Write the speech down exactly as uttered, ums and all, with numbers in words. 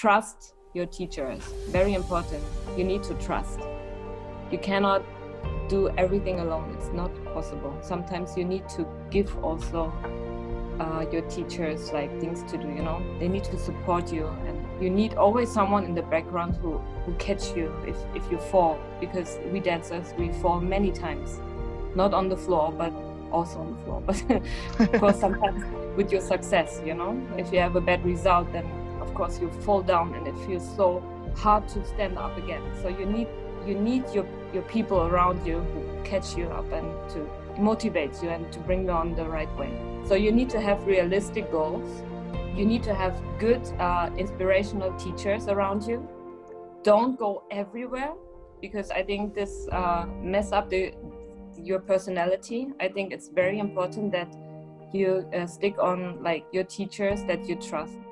Trust your teachers, very important. You need to trust. You cannot do everything alone, it's not possible. Sometimes you need to give also uh, your teachers like things to do, you know? They need to support you, and you need always someone in the background who, who catch you if, if you fall, because we dancers, we fall many times. Not on the floor, but also on the floor, but of course sometimes with your success, you know? If you have a bad result, then of course you fall down and it feels so hard to stand up again. So you need You need your, your people around you who catch you up and to motivate you and to bring you on the right way. So you need to have realistic goals. You need to have good uh, inspirational teachers around you. Don't go everywhere, because I think this uh, mess up the, your personality. I think it's very important that you uh, stick on like your teachers that you trust.